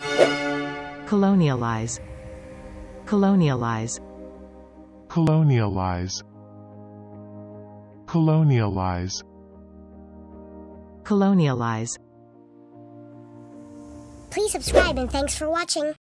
Colonialize. Colonialize. Colonialize. Colonialize. Colonialize. Please subscribe and thanks for watching.